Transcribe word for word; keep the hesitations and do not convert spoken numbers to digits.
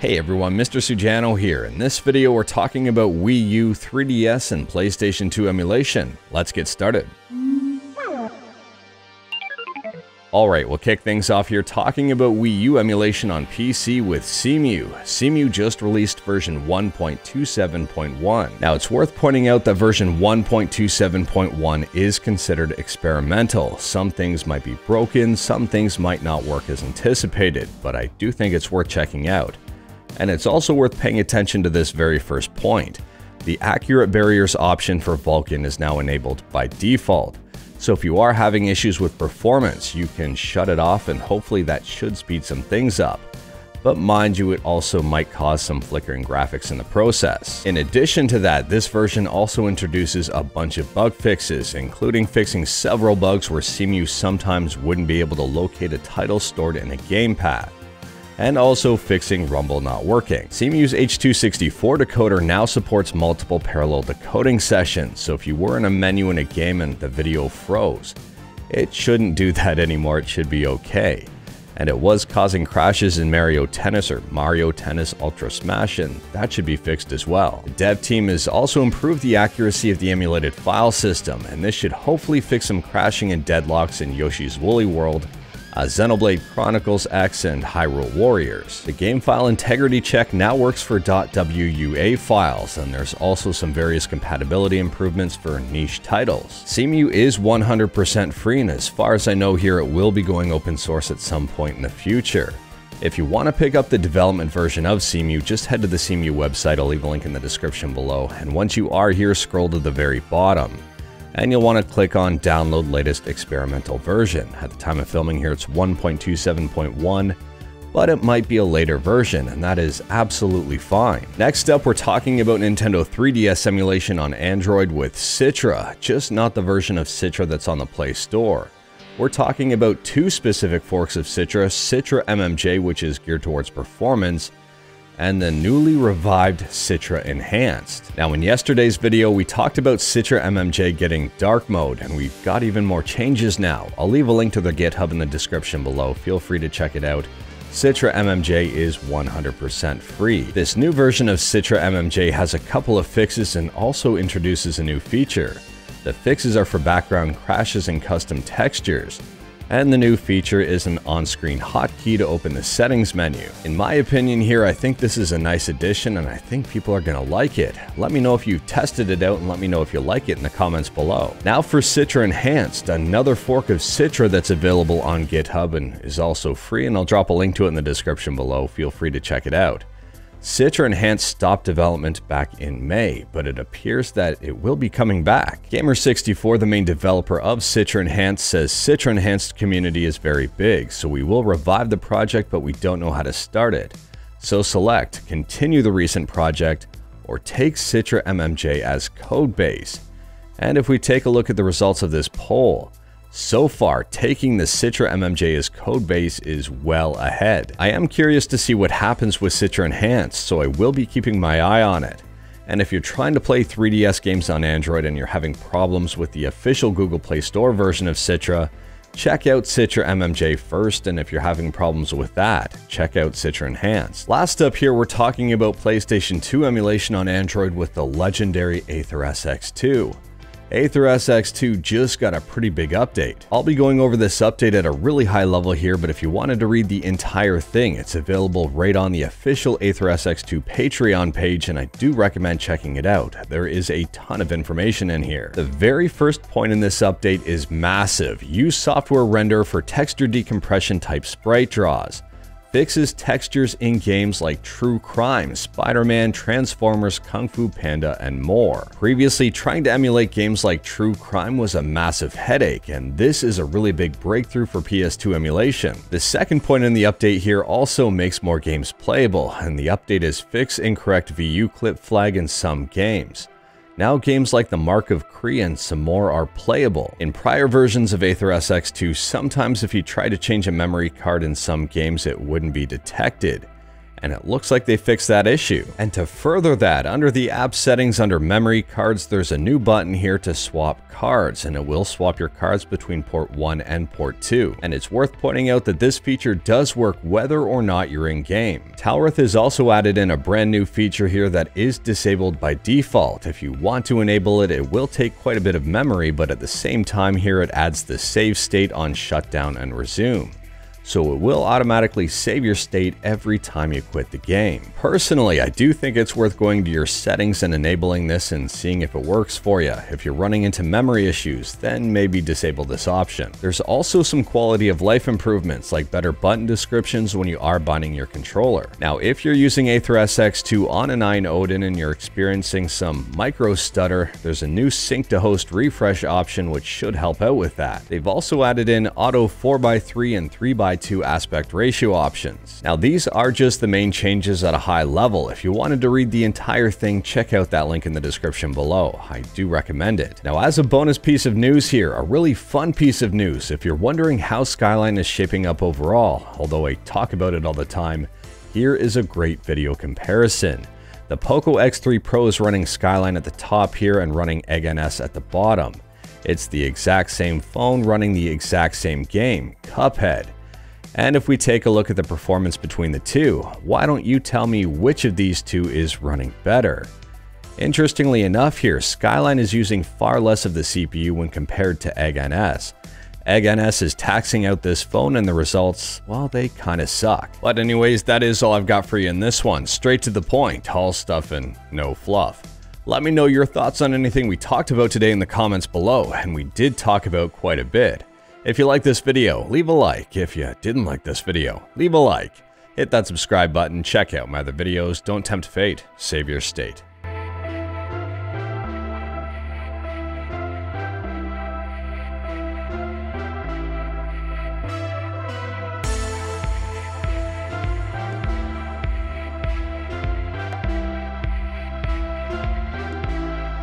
Hey everyone, Mister Sujano here. In this video we're talking about Wii U, three D S, and PlayStation two emulation. Let's get started. Alright, we'll kick things off here talking about Wii U emulation on P C with Cemu. Cemu just released version one point two seven point one. Now it's worth pointing out that version one point two seven point one is considered experimental. Some things might be broken, some things might not work as anticipated, but I do think it's worth checking out. And it's also worth paying attention to this very first point. The accurate barriers option for Vulkan is now enabled by default. So if you are having issues with performance, you can shut it off and hopefully that should speed some things up. But mind you, it also might cause some flickering graphics in the process. In addition to that, this version also introduces a bunch of bug fixes, including fixing several bugs where Cemu sometimes wouldn't be able to locate a title stored in a gamepad, and also fixing Rumble not working. Cemu's H two sixty-four decoder now supports multiple parallel decoding sessions, so if you were in a menu in a game and the video froze, it shouldn't do that anymore, it should be okay. And it was causing crashes in Mario Tennis or Mario Tennis Ultra Smash, and that should be fixed as well. The dev team has also improved the accuracy of the emulated file system, and this should hopefully fix some crashing and deadlocks in Yoshi's Woolly World, Uh, Xenoblade Chronicles X, and Hyrule Warriors. The game file integrity check now works for .wua files, and there's also some various compatibility improvements for niche titles. Cemu is one hundred percent free, and as far as I know here, it will be going open source at some point in the future. If you want to pick up the development version of Cemu, just head to the Cemu website. I'll leave a link in the description below, and once you are here, scroll to the very bottom. And you'll want to click on download latest experimental version. At the time of filming here, it's one point two seven point one, but it might be a later version, and that is absolutely fine. Next up, we're talking about Nintendo three D S emulation on Android with Citra, just not the version of Citra that's on the Play Store. We're talking about two specific forks of Citra, Citra M M J, which is geared towards performance, and the newly revived Citra Enhanced. Now in yesterday's video, we talked about Citra M M J getting dark mode, and we've got even more changes now. I'll leave a link to the GitHub in the description below. Feel free to check it out. Citra M M J is one hundred percent free. This new version of Citra M M J has a couple of fixes and also introduces a new feature. The fixes are for background crashes and custom textures. And the new feature is an on-screen hotkey to open the settings menu. In my opinion here, I think this is a nice addition, and I think people are gonna like it. Let me know if you've tested it out, and let me know if you like it in the comments below. Now for Citra Enhanced, another fork of Citra that's available on GitHub and is also free, and I'll drop a link to it in the description below. Feel free to check it out. Citra Enhanced stopped development back in May, but it appears that it will be coming back. Gamer sixty-four, the main developer of Citra Enhanced, says Citra Enhanced community is very big, so we will revive the project, but we don't know how to start it. So select continue the recent project or take Citra M M J as code base. And if we take a look at the results of this poll, so far, taking the Citra M M J as codebase is well ahead. I am curious to see what happens with Citra Enhanced, so I will be keeping my eye on it. And if you're trying to play three D S games on Android and you're having problems with the official Google Play Store version of Citra, check out Citra M M J first, and if you're having problems with that, check out Citra Enhanced. Last up here, we're talking about PlayStation two emulation on Android with the legendary AetherSX two. AetherSX two just got a pretty big update. I'll be going over this update at a really high level here, but if you wanted to read the entire thing, it's available right on the official AetherSX two Patreon page, and I do recommend checking it out. There is a ton of information in here. The very first point in this update is massive. Use software render for texture decompression type sprite draws. Fixes textures in games like True Crime, Spider-Man, Transformers, Kung Fu Panda, and more. Previously, trying to emulate games like True Crime was a massive headache, and this is a really big breakthrough for P S two emulation. The second point in the update here also makes more games playable, and the update is fix incorrect V U clip flag in some games. Now games like The Mark of Kree and some more are playable. In prior versions of AetherSX two, sometimes if you try to change a memory card in some games, it wouldn't be detected. and it looks like they fixed that issue. And to further that, under the app settings under memory cards, there's a new button here to swap cards, and it will swap your cards between port one and port two. And it's worth pointing out that this feature does work whether or not you're in game. Talrith is also added in a brand new feature here that is disabled by default. If you want to enable it, it will take quite a bit of memory, but at the same time here, it adds the save state on shutdown and resume. So it will automatically save your state every time you quit the game. Personally, I do think it's worth going to your settings and enabling this and seeing if it works for you. If you're running into memory issues, then maybe disable this option. There's also some quality of life improvements, like better button descriptions when you are binding your controller. Now, if you're using Aether S X two on a nine Odin and you're experiencing some micro stutter, there's a new sync to host refresh option which should help out with that. They've also added in auto four by three and three by two two aspect ratio options. Now, these are just the main changes at a high level. If you wanted to read the entire thing, check out that link in the description below. I do recommend it. Now, as a bonus piece of news here, a really fun piece of news. If you're wondering how Skyline is shaping up overall, although I talk about it all the time, here is a great video comparison. The Poco X three Pro is running Skyline at the top here and running Egg N S at the bottom. It's the exact same phone running the exact same game, Cuphead. And if we take a look at the performance between the two, why don't you tell me which of these two is running better? Interestingly enough here, Skyline is using far less of the C P U when compared to Egg N S. Egg N S is taxing out this phone and the results, well, they kinda suck. But anyways, that is all I've got for you in this one. Straight to the point, all stuff and no fluff. Let me know your thoughts on anything we talked about today in the comments below, and we did talk about quite a bit. If you like this video, leave a like. If you didn't like this video, leave a like. Hit that subscribe button, check out my other videos, don't tempt fate, save your state.